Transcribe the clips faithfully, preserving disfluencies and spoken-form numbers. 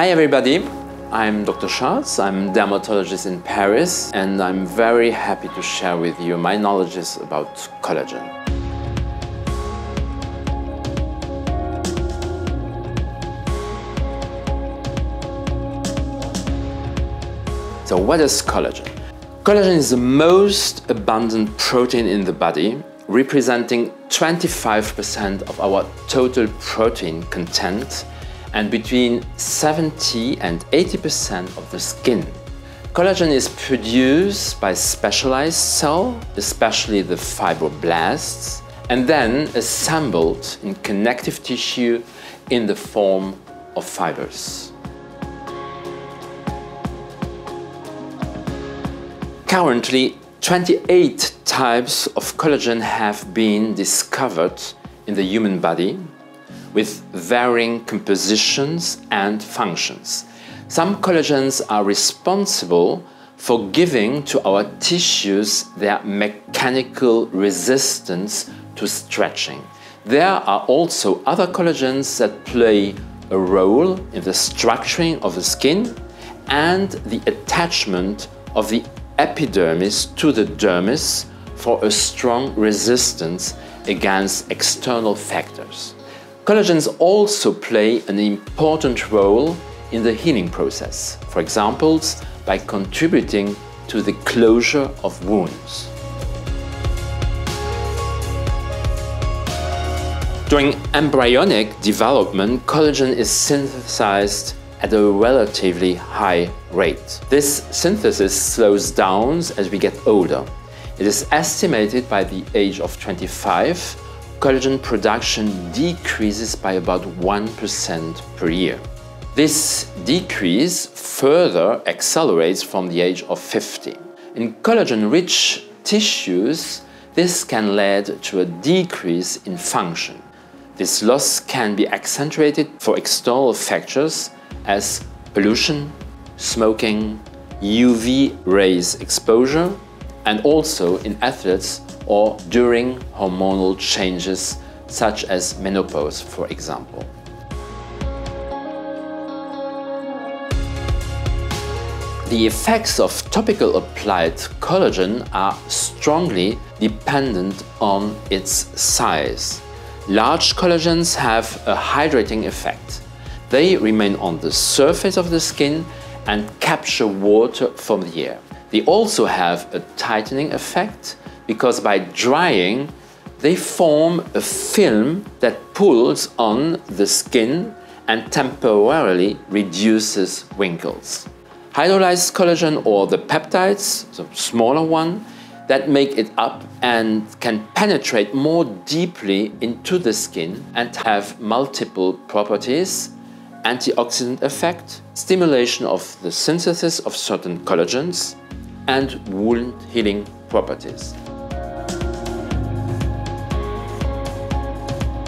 Hi everybody, I'm Doctor Schatz, I'm a dermatologist in Paris, and I'm very happy to share with you my knowledge about collagen. So what is collagen? Collagen is the most abundant protein in the body, representing twenty-five percent of our total protein content and between seventy and eighty percent of the skin. Collagen is produced by specialized cells, especially the fibroblasts, and then assembled in connective tissue in the form of fibers. Currently, twenty-eight types of collagen have been discovered in the human body with varying compositions and functions. Some collagens are responsible for giving to our tissues their mechanical resistance to stretching. There are also other collagens that play a role in the structuring of the skin and the attachment of the epidermis to the dermis for a strong resistance against external factors. Collagens also play an important role in the healing process, for example, by contributing to the closure of wounds. During embryonic development, collagen is synthesized at a relatively high rate. This synthesis slows down as we get older. It is estimated by the age of twenty-five, collagen production decreases by about one percent per year. This decrease further accelerates from the age of fifty. In collagen-rich tissues, this can lead to a decrease in function. This loss can be accentuated for external factors as pollution, smoking, U V rays exposure, and also in athletes or during hormonal changes such as menopause, for example. The effects of topical applied collagen are strongly dependent on its size. Large collagens have a hydrating effect. They remain on the surface of the skin and capture water from the air. They also have a tightening effect because by drying, they form a film that pulls on the skin and temporarily reduces wrinkles. Hydrolyzed collagen, or the peptides, the smaller one, that make it up and can penetrate more deeply into the skin and have multiple properties: antioxidant effect, stimulation of the synthesis of certain collagens, and wound healing properties.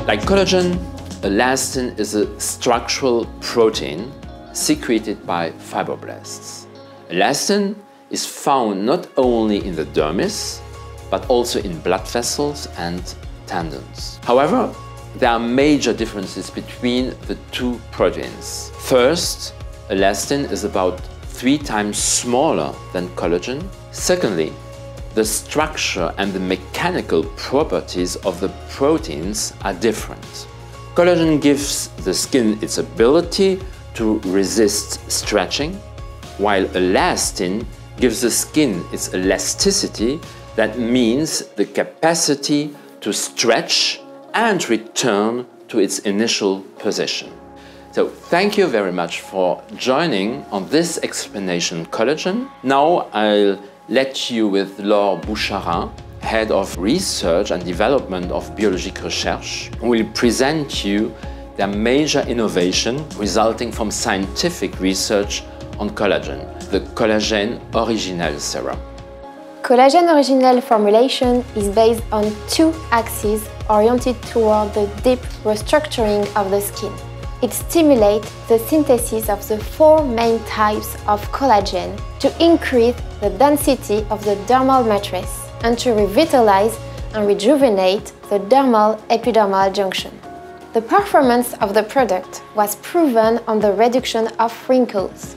Like collagen, elastin is a structural protein secreted by fibroblasts. Elastin is found not only in the dermis, but also in blood vessels and tendons. However, there are major differences between the two proteins. First, elastin is about three times smaller than collagen. Secondly, the structure and the mechanical properties of the proteins are different. Collagen gives the skin its ability to resist stretching, while elastin gives the skin its elasticity, that means the capacity to stretch and return to its initial position. So thank you very much for joining on this explanation collagen. Now I'll let you with Laure Boucharin, Head of Research and Development of Biologique Recherche, who will present you their major innovation resulting from scientific research on collagen, the Collagène Originel serum. Collagène Originel formulation is based on two axes oriented toward the deep restructuring of the skin. It stimulates the synthesis of the four main types of collagen to increase the density of the dermal matrix and to revitalize and rejuvenate the dermal-epidermal junction. The performance of the product was proven on the reduction of wrinkles.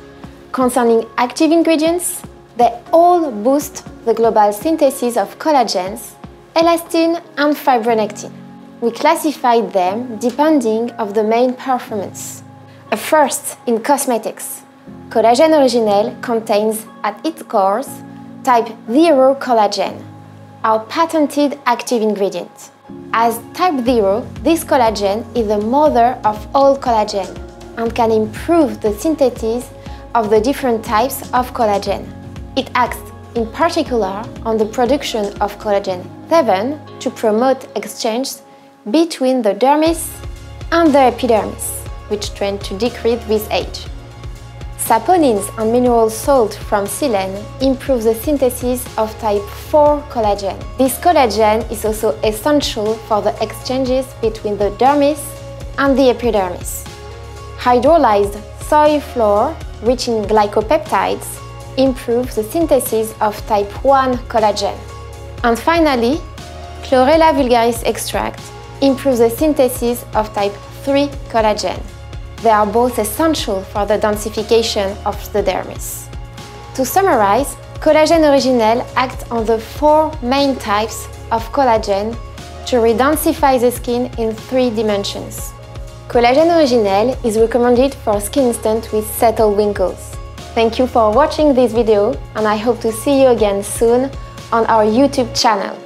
Concerning active ingredients, they all boost the global synthesis of collagens, elastin and fibronectin. We classified them depending on the main performance. A first in cosmetics, Collagène Originel contains at its core type zero collagen, our patented active ingredient. As type zero, this collagen is the mother of all collagen and can improve the synthesis of the different types of collagen. It acts in particular on the production of collagen seven to promote exchange between the dermis and the epidermis, which tend to decrease with age. Saponins and mineral salt from silene improve the synthesis of type four collagen. This collagen is also essential for the exchanges between the dermis and the epidermis. Hydrolyzed soy flour rich in glycopeptides improves the synthesis of type one collagen. And finally, Chlorella vulgaris extract improves the synthesis of type three collagen. They are both essential for the densification of the dermis. To summarize, Collagène Originel acts on the four main types of collagen to redensify the skin in three dimensions. Collagène Originel is recommended for Skin Instant with settled wrinkles. Thank you for watching this video and I hope to see you again soon on our YouTube channel.